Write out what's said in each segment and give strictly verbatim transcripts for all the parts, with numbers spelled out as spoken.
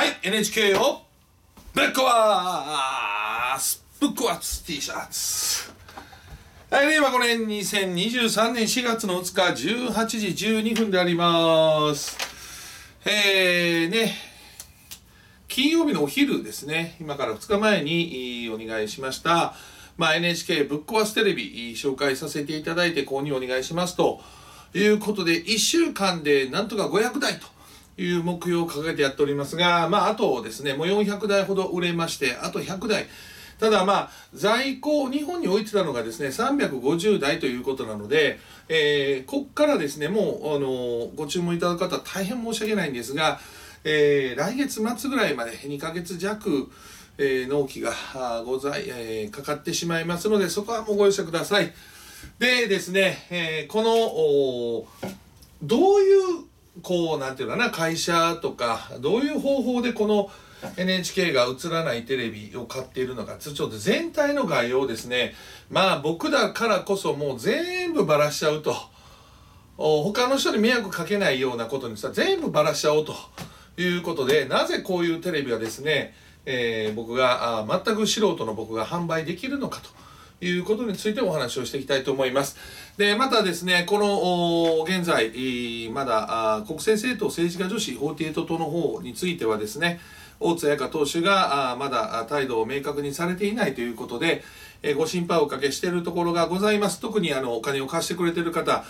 はい、エヌエイチケー をぶっ壊すぶっ壊す T シャツ。はい、令和ごねんにせんにじゅうさんねんしがつのふつかじゅうはちじじゅうにふんであります。えーね、金曜日のお昼ですね、今からふつかまえにお願いしました、まあ、エヌエイチケー ぶっ壊すテレビ紹介させていただいて購入お願いしますということで、いっしゅうかんでなんとかごひゃくだいという目標を掲げてやっておりますが、まあ、あとですねもうよんひゃくだいほど売れまして、あとひゃくだい、ただまあ在庫日本に置いてたのがですねさんびゃくごじゅうだいということなので、えー、こっからですねもうあのご注文いただく方は大変申し訳ないんですが、えー、来月末ぐらいまでにかげつじゃく、えー、納期がござい、えー、かかってしまいますので、そこはもうご容赦ください。でですね、えー、このどういうこうなんていうかな、会社とかどういう方法でこのエヌエイチケー が映らないテレビを買っているのか、ちょっと全体の概要をですね、まあ僕だからこそもう全部ばらしちゃうと、他の人に迷惑かけないようなことにさ全部ばらしちゃおうということで、なぜこういうテレビがですね、えー、僕があ全く素人の僕が販売できるのかということについてお話をしていきたいと思います。で、またですね、この現在まだ国政政党政治家女子よんじゅうはち党の方についてはですね、大津彩香党首がまだ態度を明確にされていないということで、ご心配をおかけしているところがございます。特にあのお金を貸してくれている方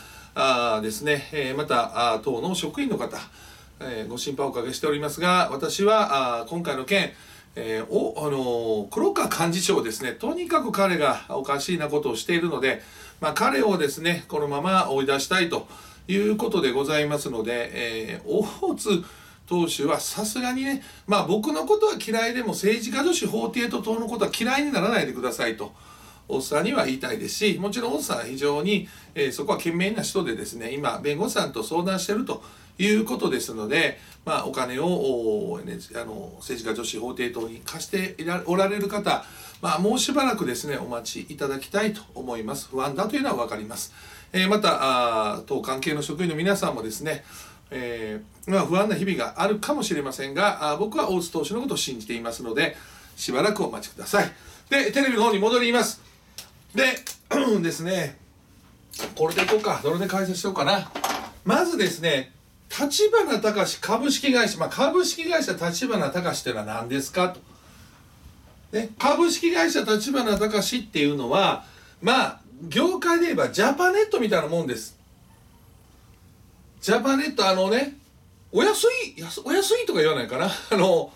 ですね、また党の職員の方、ご心配をおかけしておりますが、私は今回の件を、あの黒川幹事長ですね、とにかく彼がおかしいなことをしているので、まあ、彼をですねこのまま追い出したいということでございますので、えー、大津党首はさすがにね、まあ、僕のことは嫌いでも政治家女子よんじゅうはち党のことは嫌いにならないでくださいと大津さんには言いたいですし、もちろん大津さんは非常に、えー、そこは賢明な人でですね、今弁護士さんと相談しているということですので、まあ、お金をあの政治家女子よんじゅうはち党に貸しておられる方、まあ、もうしばらくですねお待ちいただきたいと思います。不安だというのは分かります。えー、また党関係の職員の皆さんもですね、えーまあ、不安な日々があるかもしれませんが、僕は大津党首のことを信じていますので、しばらくお待ちください。で、テレビの方に戻ります。でですね、これでいこうか、どれで解説しようかな。まずですね、立花隆株式会社、まあ、株式会社立花隆というのは何ですかと、ね、株式会社立花隆っていうのは、まあ業界で言えばジャパネットみたいなもんです。ジャパネット、あのね、お安いお安いとか言わないかな、あの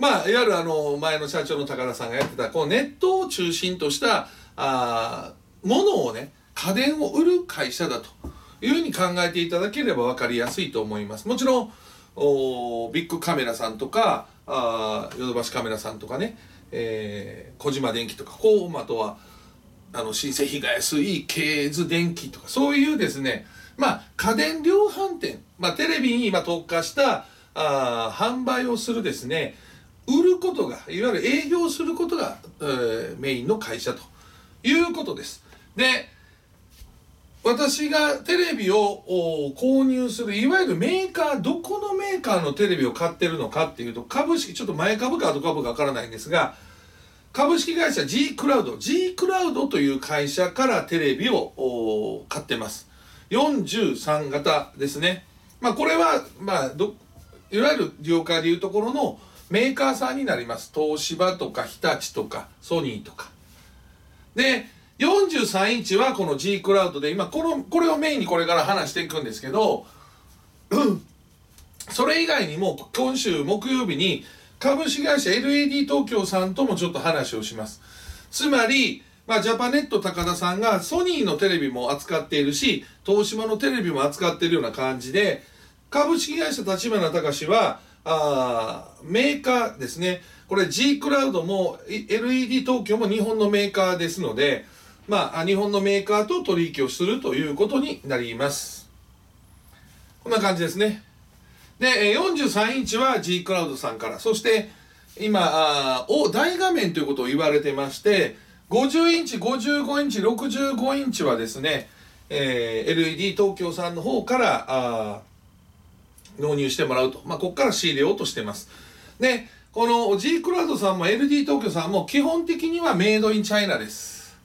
まあいわゆるあの前の社長の高田さんがやってたこうネットを中心としたあものをね、家電を売る会社だというふうに考えていただければ分かりやすいと思います。もちろんおビッグカメラさんとかヨドバシカメラさんとかね、えー、小島電機とか、こうあとはあの新生東いいケーズ電機とか、そういうですね、まあ家電量販店、まあ、テレビに今特化したあ販売をするですね、売ることがいわゆる営業することが、えー、メインの会社ということです。で、私がテレビを購入する、いわゆるメーカー、どこのメーカーのテレビを買ってるのかっていうと、株式、ちょっと前株か後株かわからないんですが、株式会社 G クラウド、G クラウドという会社からテレビを買ってます。よんじゅうさんがたですね。まあこれは、まあど、いわゆる業界でいうところのメーカーさんになります。東芝とか日立とかソニーとか。で、よんじゅうさんインチはこの G クラウドで、今このこれをメインにこれから話していくんですけど、それ以外にも今週木曜日に株式会社 エルイーディー 東京さんともちょっと話をします。つまり、まあ、ジャパネット高田さんがソニーのテレビも扱っているし、東芝のテレビも扱っているような感じで、株式会社立花隆はあーメーカーですね。これ G クラウドも エルイーディー 東京も日本のメーカーですので、まあ日本のメーカーと取引をするということになります。こんな感じですね。で、よんじゅうさんインチは G クラウドさんから、そして今あお大画面ということを言われてまして、ごじゅうインチごじゅうごインチろくじゅうごインチはですね、えー、エルイーディー 東京さんの方からあ納入してもらうと、まあ、ここから仕入れようとしてます。で、この G クラウドさんも エルディー 東京さんも基本的にはメイドインチャイナです。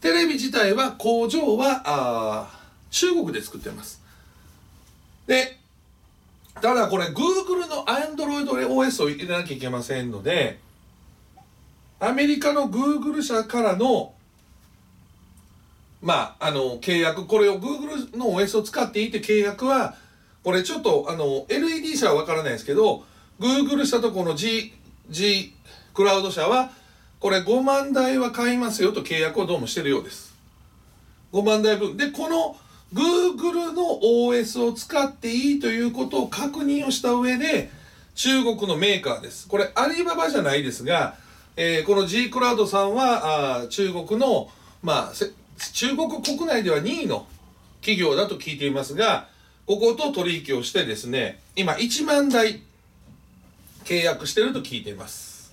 テレビ自体は工場はあ中国で作ってます。で、ただこれ Google の アンドロイドオーエス を入れなきゃいけませんので、アメリカの Google 社からのまあ、あの契約、これを Google の オーエス を使っていて契約は、これちょっとあの エルイーディー 社はわからないですけど、Google 社とこの G、G クラウド社は、これごまんだいは買いますよと契約をどうもしてるようです。ごまんだいぶん。で、この Google の オーエス を使っていいということを確認をした上で、中国のメーカーです。これアリババじゃないですが、えー、この G クラウドさんは、あ中国の、まあ、中国国内ではにいの企業だと聞いていますが、ここと取引をしてですね、今いちまんだい契約してると聞いています。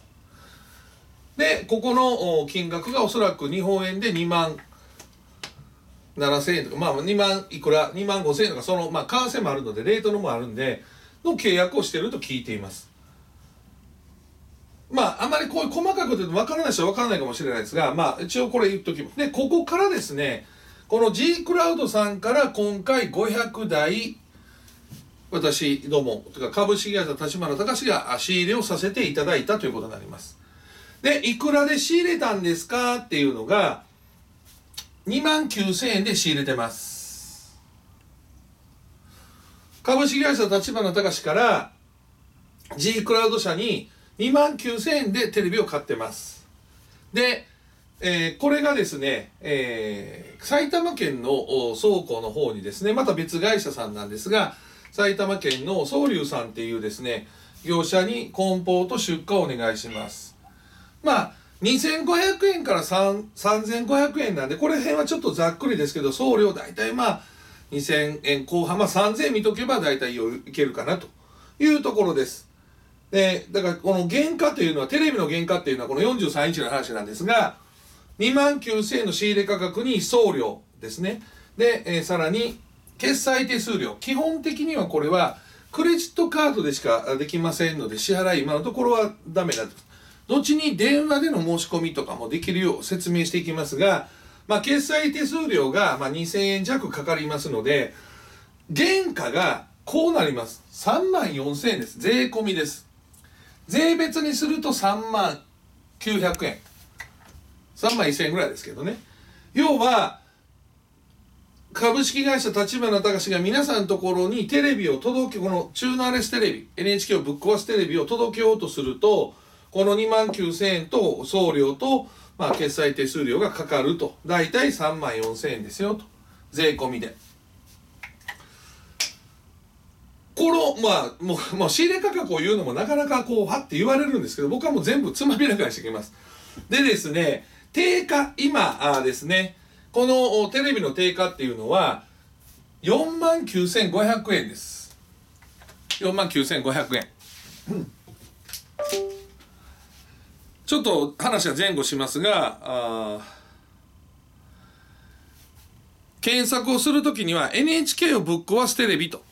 で、ここの金額がおそらく日本円でにまんななせんえんとか、まあにまんいくら、にまんごせんえんとか、その、まあ為替もあるので、レートのもあるんで、の契約をしてると聞いています。まあ、あまりこういう細かく言うと分からない人は分からないかもしれないですが、まあ、一応これ言っときます。で、ここからですね、この G クラウドさんから今回ごひゃくだい、私ども、とか株式会社立花隆が仕入れをさせていただいたということになります。で、いくらで仕入れたんですかっていうのが、にまんきゅうせんえんで仕入れてます。株式会社立花隆から G クラウド社に、にまんきゅうせんえんでテレビを買ってます。で、えー、これがですね、えー、埼玉県の倉庫の方にですね、また別会社さんなんですが、埼玉県の宗龍さんっていうですね、業者に梱包と出荷をお願いします。まあ、にせんごひゃくえんからさんぜんごひゃくえんなんで、これ辺はちょっとざっくりですけど、送料大体まあ、にせんえんこう半、まあさんぜんえん見とけば大体いけるかなというところです。で、だからこの原価というのは、テレビの原価っていうのはこのよんじゅうさんインチの話なんですが、にまんきゅうせんえんの仕入れ価格に送料ですね。で、えー、さらに、決済手数料。基本的にはこれは、クレジットカードでしかできませんので、支払い、今のところはダメだと。後に電話での申し込みとかもできるよう説明していきますが、まあ、決済手数料がまあにせんえんじゃくかかりますので、原価がこうなります。さんまんよんせんえんです。税込みです。税別にするとさんまんきゅうひゃくえん。さんまんせんえんぐらいですけどね。要は、株式会社立花隆が皆さんのところにテレビを届け、このチューナーレステレビ、エヌエイチケー をぶっ壊すテレビを届けようとすると、このにまんきゅうせんえんと送料と、まあ、決済手数料がかかると。だいたいさんまんよんせんえんですよと。税込みで。この、まあ、もう、もう仕入れ価格を言うのもなかなかこう、はって言われるんですけど、僕はもう全部つまびらかにしていきます。でですね、定価、今あですね、このテレビの定価っていうのは、よんまんきゅうせんごひゃくえんです。よんまんきゅうせんごひゃくえん。うん、ちょっと話は前後しますが、あ検索をするときには エヌエイチケー をぶっ壊すテレビと。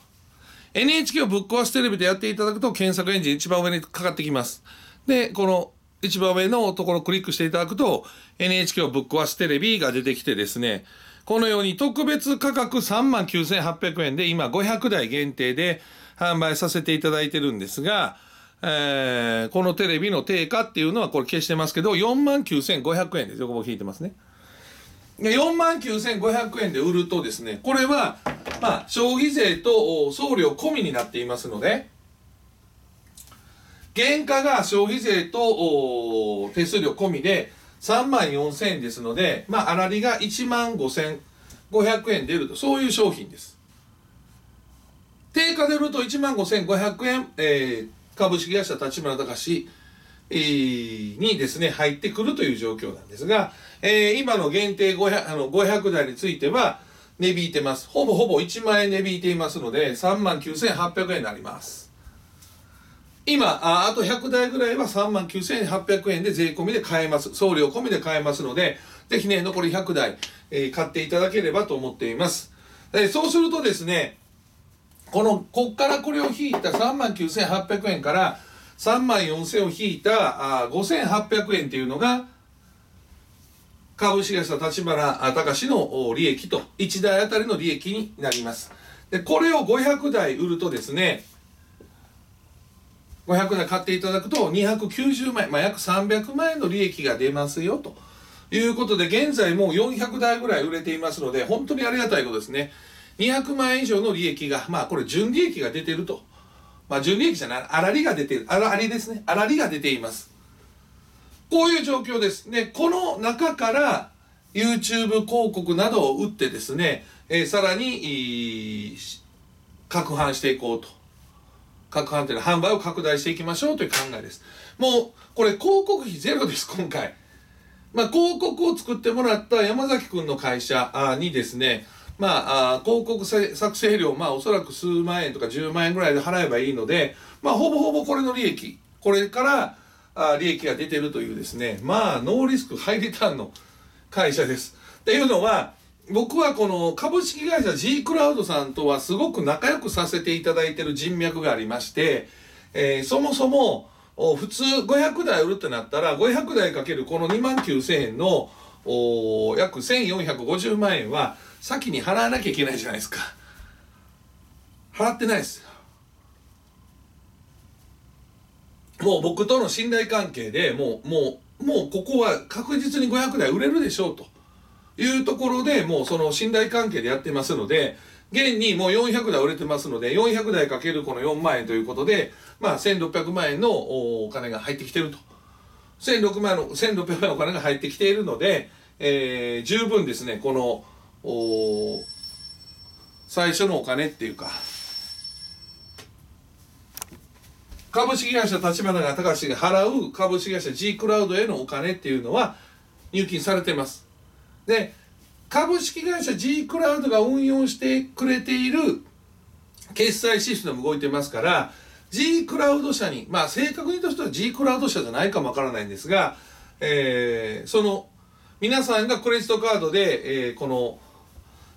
エヌエイチケー をぶっ壊すテレビでやっていただくと検索エンジン一番上にかかってきます。で、この一番上のところをクリックしていただくと エヌエイチケー をぶっ壊すテレビが出てきてですね、このように特別価格 さんまんきゅうせんはっぴゃくえんで今ごひゃくだい限定で販売させていただいてるんですが、えー、このテレビの定価っていうのはこれ消してますけど よんまんきゅうせんごひゃくえんです。横棒引いてますね。よんまんきゅうせんごひゃくえんで売るとですね、これは、まあ、消費税と送料込みになっていますので、原価が消費税と手数料込みでさんまんよんせんえんですので、まあ、粗利がいちまんごせんごひゃくえん出ると、そういう商品です。定価で売るといちまんごせんごひゃくえん、えー、株式会社立花隆にですね、入ってくるという状況なんですが、えー、今の限定ごひゃく、あのごひゃくだいについては値引いてます。ほぼほぼいちまんえん値引いていますので、さんまんきゅうせんはっぴゃくえんになります。今、あ、あとひゃくだいぐらいはさんまんきゅうせんはっぴゃくえんで税込みで買えます。送料込みで買えますので、ぜひね、残りひゃくだい、えー、買っていただければと思っています。えー、そうするとですね、この、こっからこれを引いたさんまんきゅうせんはっぴゃくえんから、さんまんよんせんを引いたあごせんはっぴゃくえんというのが株式会社立花隆の利益と、いちだいあたりの利益になります。でこれをごひゃくだい売るとですね、ごひゃくだい買っていただくとにひゃくきゅうじゅうまんえん、まあ、約さんびゃくまんえんの利益が出ますよということで、現在もうよんひゃくだいぐらい売れていますので、本当にありがたいことですね。にひゃくまんえん以上の利益が、まあこれ純利益が出てると。まあ純利益じゃない、あらりが出てる、あらりですね。あらりが出ています。こういう状況です。で、この中から YouTube 広告などを打ってですね、えー、さらに、拡販していこうと。拡販というのは販売を拡大していきましょうという考えです。もう、これ広告費ゼロです、今回。まあ広告を作ってもらった山崎くんの会社にですね、まあ、広告作成料、まあ、おそらく数万円とかじゅうまんえんぐらいで払えばいいので、まあ、ほぼほぼこれの利益、これからあ利益が出てるというですね、まあ、ノーリスク、ハイリターンの会社です。っていうのは、僕はこの株式会社 G クラウドさんとはすごく仲良くさせていただいてる人脈がありまして、えー、そもそも、普通ごひゃくだい売るってなったら、ごひゃくだいかけるこのにまんきゅうせんえんのお約せんよんひゃくごじゅうまんえんは、先に払わなきゃいけないじゃないですか。払ってないです。もう僕との信頼関係でもうもうもうここは確実にごひゃくだい売れるでしょうというところで、もうその信頼関係でやってますので、現にもうよんひゃくだい売れてますので、よんひゃくだいかけるこのよんまんえんということで、まあせんろっぴゃくまんえんのお金が入ってきてると、せんろっぴゃくまんえんのせんろっぴゃくまんえんのお金が入ってきているので、えー、十分ですね、このお最初のお金っていうか、株式会社立花隆が払う株式会社 G クラウドへのお金っていうのは入金されてます。で株式会社 G クラウドが運用してくれている決済システム動いてますから、 G クラウド社に、まあ正確にとしては G クラウド社じゃないかもわからないんですが、えー、その皆さんがクレジットカードで、えー、この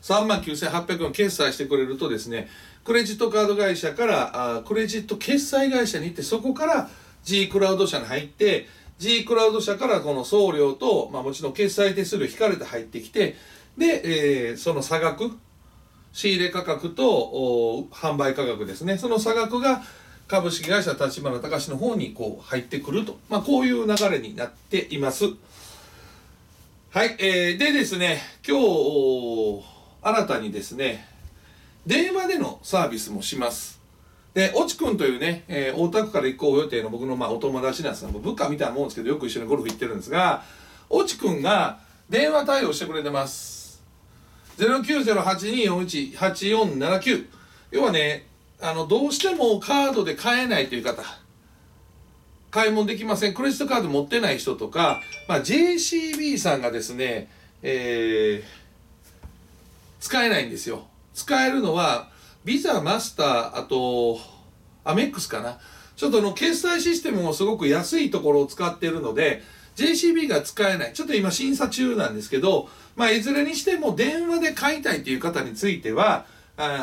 さんまんきゅうせんはっぴゃくえんを決済してくれるとですね、クレジットカード会社からあクレジット決済会社に行って、そこから G クラウド社に入って、 G クラウド社からこの送料と、まあ、もちろん決済手数料引かれて入ってきて、で、えー、その差額、仕入れ価格と販売価格ですね、その差額が株式会社立花隆の方にこう入ってくると、まあ、こういう流れになっています。はい、えー、でですね、今日新たにですね、電話でのサービスもします。で、越智くんというね、えー、大田区から行こう予定の僕のまあお友達なんですが、部下みたいなもんですけど、よく一緒にゴルフ行ってるんですが、越智くんが電話対応してくれてます。ゼロきゅうゼロはちにーよんいちはちよんななきゅう、要はね、あのどうしてもカードで買えないという方、買い物できません、クレジットカード持ってない人とか、まあ、ジェーシービー さんがですね、えー、使えないんですよ。使えるのはビザ、マスター、あとアメックスかな。ちょっとの決済システムもすごく安いところを使っているので ジェーシービー が使えない。ちょっと今審査中なんですけど、まあ、いずれにしても電話で買いたいという方については、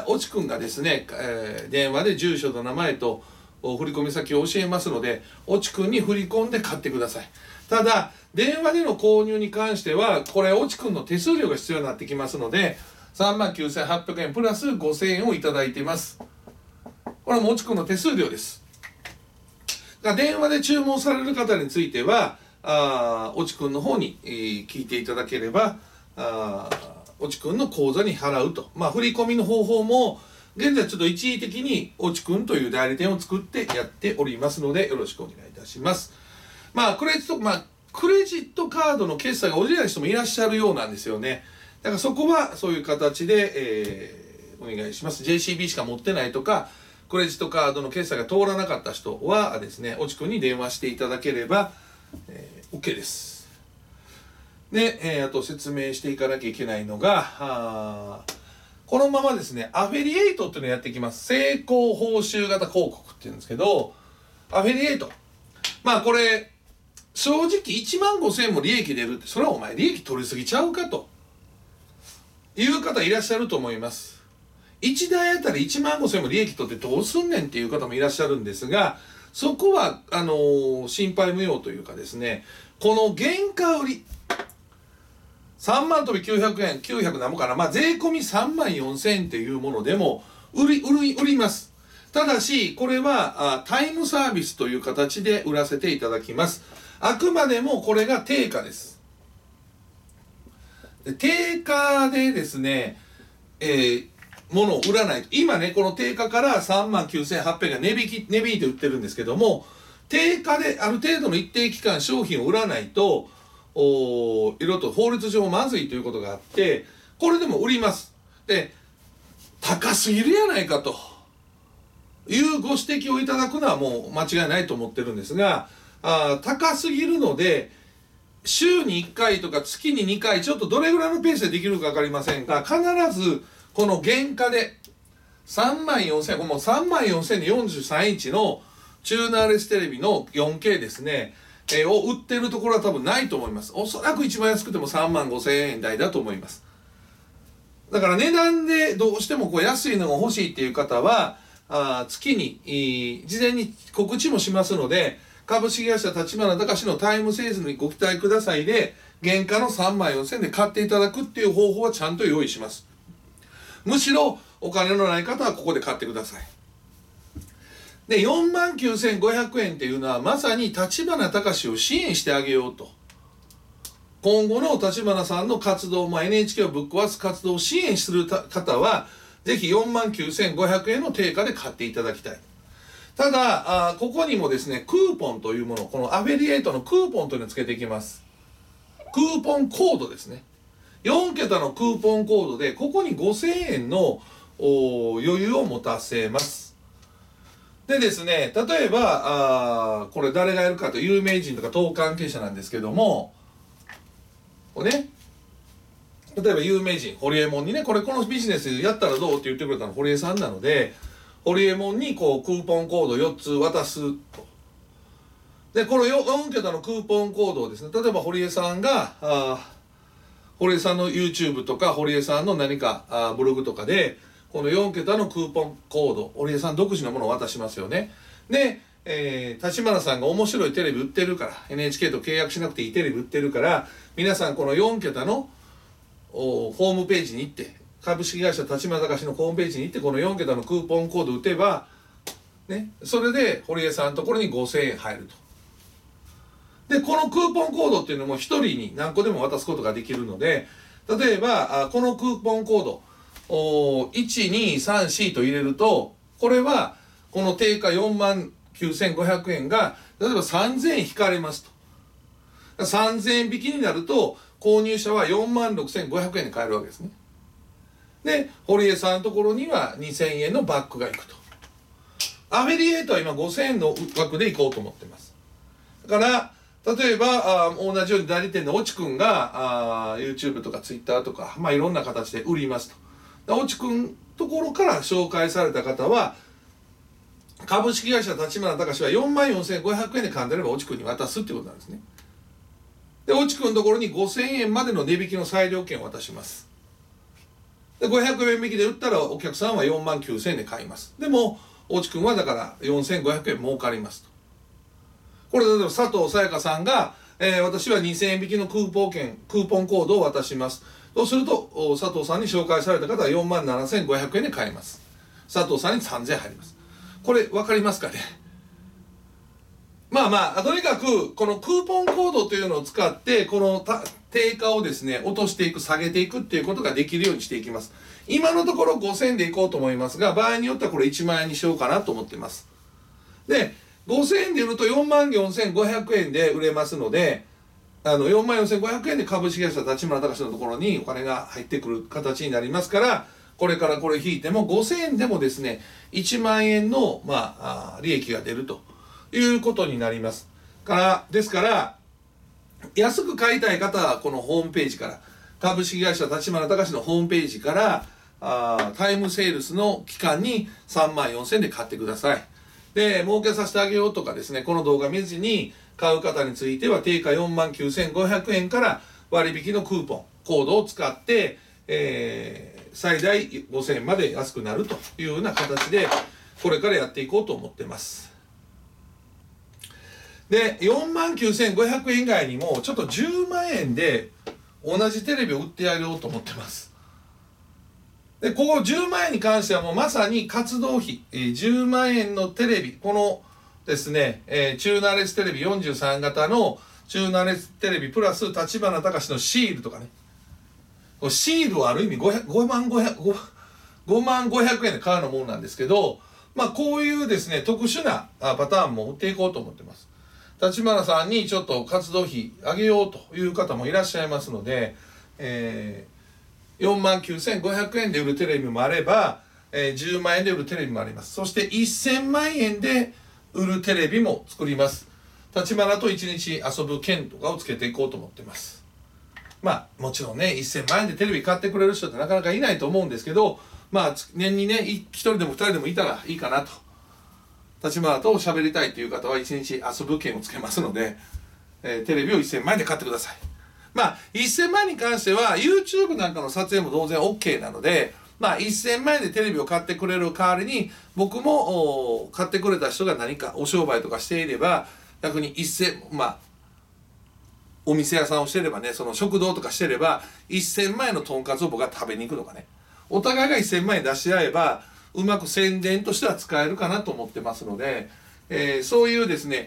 越智くんがですね、えー、電話で住所と名前と振込先を教えますので、越智くんに振り込んで買ってください。ただ電話での購入に関しては、これ越智くんの手数料が必要になってきますので、さんまんきゅうせんはっぴゃくえんプラスごせんえんをいただいています。これも越智くんの手数料です。だから電話で注文される方については、越智くんの方に、えー、聞いていただければ、越智くんの口座に払うと、まあ、振り込みの方法も現在ちょっと一時的に越智くんという代理店を作ってやっておりますので、よろしくお願いいたします。まあクレジット、まあ、クレジットカードの決済が下りない人もいらっしゃるようなんですよね。だからそこはそういう形で、えー、お願いします。ジェーシービー しか持ってないとか、クレジットカードの決済が通らなかった人はですね、越智くんに電話していただければ、えー、OK です。で、えー、あと説明していかなきゃいけないのが、このままですね、アフィリエイトっていうのをやっていきます。成功報酬型広告っていうんですけど、アフィリエイト。まあこれ、正直いちまんごせんえんも利益出るって、それはお前利益取りすぎちゃうかという方いらっしゃると思います。いちだいあたりいちまんごせんえんも利益取ってどうすんねんっていう方もいらっしゃるんですが、そこはあのー、心配無用というかですね、この原価売りさんまん飛びきゅうひゃくえん、きゅうひゃくなもかな、まあ税込みさんまんよんせんえんっていうものでも売り売り売ります。ただしこれはあタイムサービスという形で売らせていただきます。あくまでもこれが定価です。で定価でですね、えー、物を売らないと。今ね、この定価からさんまんきゅうせんはっぴゃくえんが値引き、値引いて売ってるんですけども、定価である程度の一定期間商品を売らないと、おいろいろと法律上まずいということがあって、これでも売ります。で、高すぎるやないかというご指摘をいただくのはもう間違いないと思ってるんですが、あ高すぎるので、週にいっかいとか月ににかい、ちょっとどれぐらいのペースでできるか分かりませんが、必ずこの原価でさんまんよんせんえん、もうさんまんよんせんえんでよんじゅうさんインチのチューナーレステレビの よんケー ですね、えー、を売ってるところは多分ないと思います。おそらく一番安くてもさんまんごせんえん台だと思います。だから値段でどうしてもこう安いのが欲しいっていう方は、あ月に、えー、事前に告知もしますので、株式会社立花隆のタイムセールにご期待くださいで、原価のさんまんよんせんえんで買っていただくっていう方法はちゃんと用意します。むしろお金のない方はここで買ってください。で、よんまんきゅうせんごひゃくえんっていうのはまさに立花隆を支援してあげようと。今後の立花さんの活動、まあ、エヌエイチケー をぶっ壊す活動を支援する方は、ぜひよんまんきゅうせんごひゃくえんの定価で買っていただきたい。ただ、あここにもですね、クーポンというもの、このアフィリエイトのクーポンというのをつけていきます。クーポンコードですね。よんけたのクーポンコードで、ここにごせんえんの余裕を持たせます。でですね、例えば、あこれ誰がやるかという有名人とか党関係者なんですけども、これね、例えば有名人、ホリエモンにね、これこのビジネスやったらどうって言ってくれたのホリエさんなので、ホリエモンにこうクーポンコードよっつ渡すと。で、この よんけたのクーポンコードをですね、例えば堀江さんが、あ堀江さんの YouTube とか、堀江さんの何かあブログとかで、このよんけたのクーポンコード、堀江さん独自のものを渡しますよね。で、えー、立花さんが面白いテレビ売ってるから、エヌエイチケー と契約しなくていいテレビ売ってるから、皆さんこのよんけたのおホームページに行って、株式会社立花隆のホームページに行ってこのよんけたのクーポンコード打てば、ね、それで堀江さんのところにごせんえん入ると。で、このクーポンコードっていうのもひとりに何個でも渡すことができるので、例えばこのクーポンコードいちにさんよんと入れると、これはこの定価よんまんきゅうせんごひゃくえんが例えばさんぜんえん引かれますと。さんぜんえん引きになると購入者はよんまんろくせんごひゃくえんで買えるわけですね。で、堀江さんのところにはにせんえんのバックがいくと。アフィリエイトは今ごせんえんの枠でいこうと思ってます。だから、例えば、あ同じように代理店のオチ君があ YouTube とか Twitter とか、まあ、いろんな形で売りますと。オチ君のところから紹介された方は、株式会社立花隆はよんまんよんせんごひゃくえんで買んでればオチ君に渡すってことなんですね。で、オチ君のところにごせんえんまでの値引きの裁量権を渡します。でごひゃくえん引きで売ったらお客さんはよんまんきゅうせんえんで買います。でも、大地君はだからよんせんごひゃくえん儲かりますと。これ、例えば佐藤さやかさんが、えー、私はにせんえん引きのクーポン券、クーポンコードを渡します。そうすると、佐藤さんに紹介された方はよんまんななせんごひゃくえんで買います。佐藤さんにさんぜんえん入ります。これ、わかりますかねまあまあ、とにかく、このクーポンコードというのを使って、このた定価をですね、落としていく、下げていくっていうことができるようにしていきます。今のところごせんえんでいこうと思いますが、場合によってはこれいちまんえんにしようかなと思ってます。で、ごせんえんで売るとよんまんよんせんごひゃくえんで売れますので、あの、よんまんよんせんごひゃくえんで株式会社立花隆のところにお金が入ってくる形になりますから、これからこれ引いてもごせんえんでもですね、いちまんえんの、まあ、利益が出ると。いうことになります。から、ですから、安く買いたい方はこのホームページから、株式会社立花隆のホームページから、あタイムセールスの期間にさんまんよんせんえんで買ってください。で、儲けさせてあげようとかですね、この動画見ずに買う方については、定価よんまんきゅうせんごひゃくえんから割引のクーポン、コードを使って、えー、最大ごせんえんまで安くなるというような形で、これからやっていこうと思ってます。で よんまんきゅうせんごひゃくえん以外にもちょっとじゅうまんえんで同じテレビを売ってやろうと思ってます。でここじゅうまんえんに関してはもうまさに活動費、えー、じゅうまんえんのテレビ、このですね、えー、中ナレステレビよんじゅうさんがたの中ナレステレビプラス立花隆のシールとかね、シールはある意味ごまんごひゃくえんで買うのものなんですけど、まあこういうですね特殊なパターンも売っていこうと思ってます。立花さんにちょっと活動費上げようという方もいらっしゃいますので、えーよんまんきゅうせんごひゃくえんで売るテレビもあれば、えー、じゅうまんえんで売るテレビもあります。そしてせんまんえんで売るテレビも作ります。立花といちにち遊ぶ券とかをつけていこうと思ってます。まあもちろんねせんまんえんでテレビ買ってくれる人ってなかなかいないと思うんですけど、まあ年にねひとりでもふたりでもいたらいいかなと。立花と喋りたいという方はいちにち遊ぶ券をつけますので、えー、テレビをせんまんえんで買ってください。まあ、せんまんえんに関しては YouTube なんかの撮影も当然 OK なので、まあ、せんまんえんでテレビを買ってくれる代わりに僕も買ってくれた人が何かお商売とかしていれば逆にせん、まあ、お店屋さんをしていればね、その食堂とかしていればせんまんえんのとんかつを僕が食べに行くとかね、お互いがせんまんえん出し合えばうまく宣伝としては使えるかなと思ってますので、えー、そういうですね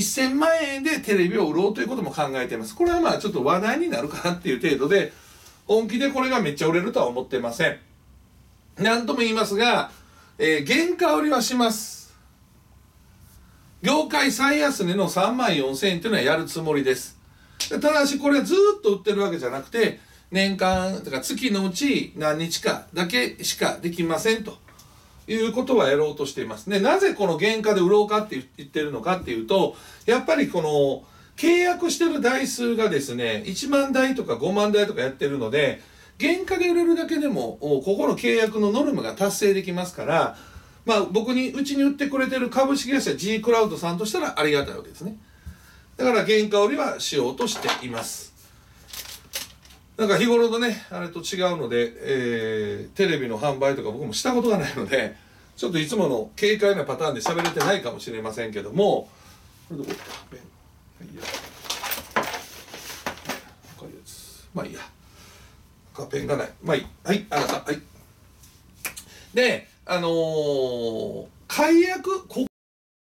せんまんえんでテレビを売ろうということも考えています。これはまあちょっと話題になるかなっていう程度で、本気でこれがめっちゃ売れるとは思ってません。何とも言いますが、えー、原価売りはします。業界最安値のさんまんよんせんえんというのはやるつもりです。ただしこれはずっと売ってるわけじゃなくて、年間とか月のうち何日かだけしかできませんと。いうことはやろうとしています。で、なぜこの原価で売ろうかって言ってるのかっていうと、やっぱりこの契約してる台数がですね、いちまんだいとかごまんだいとかやってるので、原価で売れるだけでも、ここの契約のノルマが達成できますから、まあ僕に、うちに売ってくれてる株式会社 G クラウドさんとしたらありがたいわけですね。だから原価売りはしようとしています。なんか日頃のねあれと違うので、えー、テレビの販売とか僕もしたことがないのでちょっといつもの軽快なパターンで喋れてないかもしれませんけども、これどこかペン、はい、いやこういうやつ、まあいいや、ペンがない、まあいい、はい、あなた、はい。であのー、解約こ